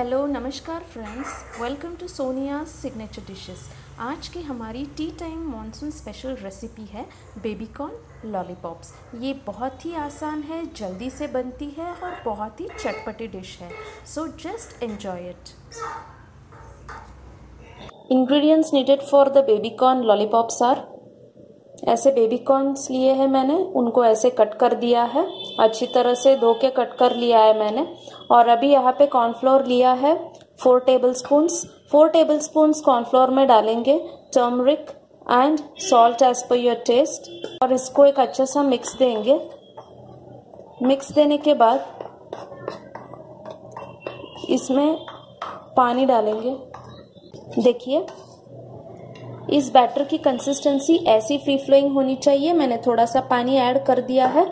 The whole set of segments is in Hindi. हेलो नमस्कार friends, welcome to Sonia's signature dishes. आज की हमारी tea time monsoon special recipe है बेबी कॉर्न लॉलीपॉप्स। ये बहुत ही आसान है, जल्दी से बनती है और बहुत ही चटपटी डिश है, so just enjoy it. Ingredients needed for the baby corn lollipops are, ऐसे बेबी कॉर्न्स लिए हैं मैंने, उनको ऐसे कट कर दिया है, अच्छी तरह से धो के कट कर लिया है मैंने। और अभी यहाँ पे कॉर्नफ्लोर लिया है 4 टेबलस्पून्स कॉर्नफ्लोर में डालेंगे, turmeric and salt as per your taste, और इसको एक अच्छा सा मिक्स देंगे। मिक्स देने के बाद इसमें पानी डालेंगे। देखिए, इस बैटर की कंसिस्टेंसी ऐसी फ्री फ्लोइंग होनी चाहिए। मैंने थोड़ा सा पानी ऐड कर दिया है,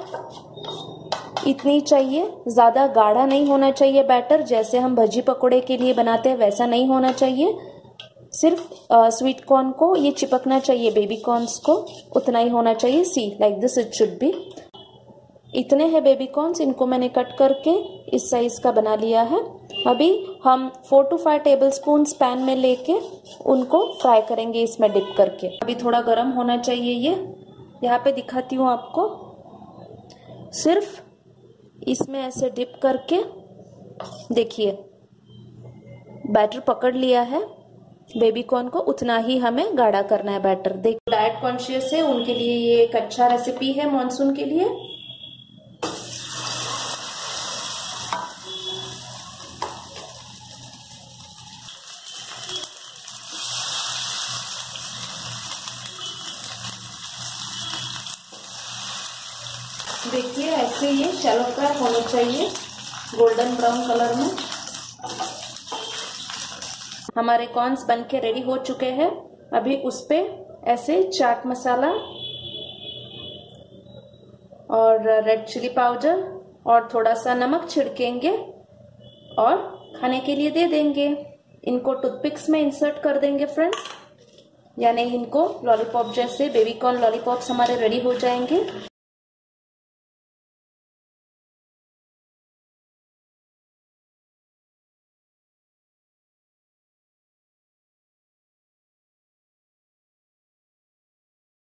इतनी चाहिए, ज़्यादा गाढ़ा नहीं होना चाहिए बैटर। जैसे हम भजी पकोड़े के लिए बनाते हैं वैसा नहीं होना चाहिए। सिर्फ स्वीट कॉर्न को ये चिपकना चाहिए, बेबी कॉर्न्स को उतना ही होना चाहिए। See like this it should be. इतने हैं बेबी कॉर्न्स, इनको मैंने कट करके इस साइज़ का बना लिया है। अभी हम 4 to 5 टेबलस्पून्स पैन में लेके उनको फ्राई करेंगे, इसमें डिप करके। अभी थोड़ा गर्म होना चाहिए ये। यहाँ पे दिखाती हूँ आपको, सिर्फ इसमें ऐसे डिप करके देखिए बैटर पकड़ लिया है। बेबी कॉर्न को उतना ही हमें गाढ़ा करना है बैटर। देख, डाइट कॉन्शियस है उनके लिए ये एक अच्छा रेसिपी है मॉनसून के लिए। देखिए ऐसे ये शैलो फ्राई होने चाहिए, गोल्डन ब्राउन कलर में। हमारे कॉर्न्स बनके रेडी हो चुके हैं। अभी उस पे ऐसे चाट मसाला और रेड चिली पाउडर और थोड़ा सा नमक छिड़केंगे और खाने के लिए दे देंगे। इनको टूथपिक्स में इंसर्ट कर देंगे फ्रेंड्स, यानी इनको लॉलीपॉप जैसे बेबी कॉर्न लॉलीपॉप्स हमारे रेडी हो जाएंगे।